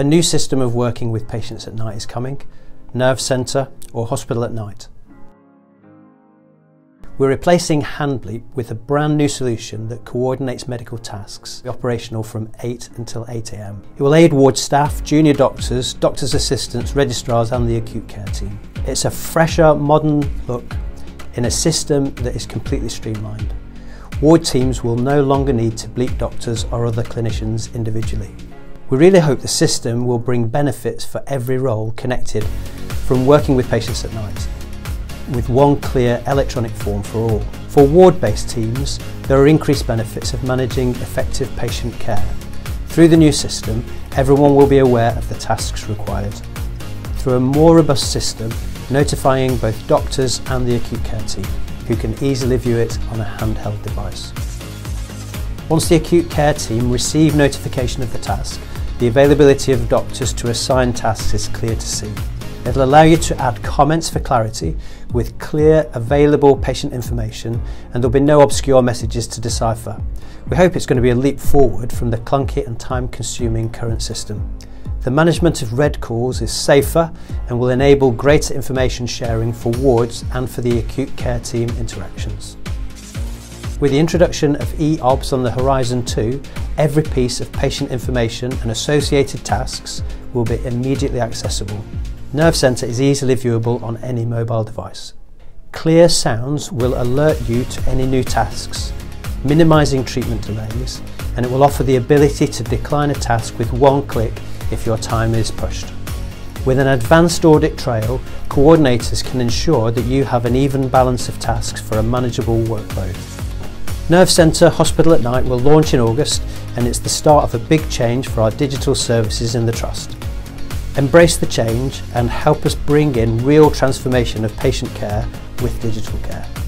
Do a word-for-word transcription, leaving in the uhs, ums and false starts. A new system of working with patients at night is coming, Nervecentre or hospital at night. We're replacing hand bleep with a brand new solution that coordinates medical tasks, operational from eight until eight A M. It will aid ward staff, junior doctors, doctors' assistants, registrars and the acute care team. It's a fresher, modern look in a system that is completely streamlined. Ward teams will no longer need to bleep doctors or other clinicians individually. We really hope the system will bring benefits for every role connected from working with patients at night, with one clear electronic form for all. For ward-based teams, there are increased benefits of managing effective patient care. Through the new system, everyone will be aware of the tasks required. Through a more robust system, notifying both doctors and the acute care team, who can easily view it on a handheld device. Once the acute care team receive notification of the task, the availability of doctors to assign tasks is clear to see. It'll allow you to add comments for clarity with clear, available patient information, and there'll be no obscure messages to decipher. We hope it's going to be a leap forward from the clunky and time-consuming current system. The management of red calls is safer and will enable greater information sharing for wards and for the acute care team interactions. With the introduction of E O B S on the Horizon two, every piece of patient information and associated tasks will be immediately accessible. Nervecentre is easily viewable on any mobile device. Clear sounds will alert you to any new tasks, minimising treatment delays, and it will offer the ability to decline a task with one click if your time is pushed. With an advanced audit trail, coordinators can ensure that you have an even balance of tasks for a manageable workload. Nervecentre Hospital at Night will launch in August, and it's the start of a big change for our digital services in the Trust. Embrace the change and help us bring in real transformation of patient care with digital care.